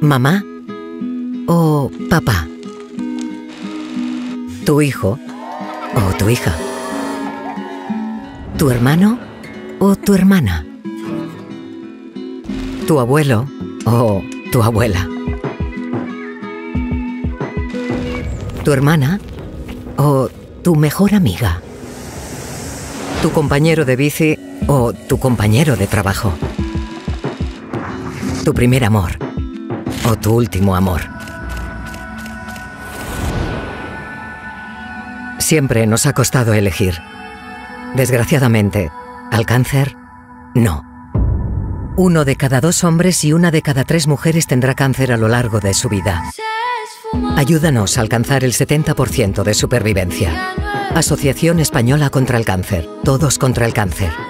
mamá o papá, tu hijo o tu hija, tu hermano o tu hermana, tu abuelo o tu abuela, tu hermana o tu mejor amiga, tu compañero de bici o tu compañero de trabajo, tu primer amor o tu último amor. Siempre nos ha costado elegir. Desgraciadamente, al cáncer, no. 1 de cada 2 hombres y 1 de cada 3 mujeres tendrá cáncer a lo largo de su vida. Ayúdanos a alcanzar el 70% de supervivencia. Asociación Española contra el Cáncer. Todos contra el cáncer.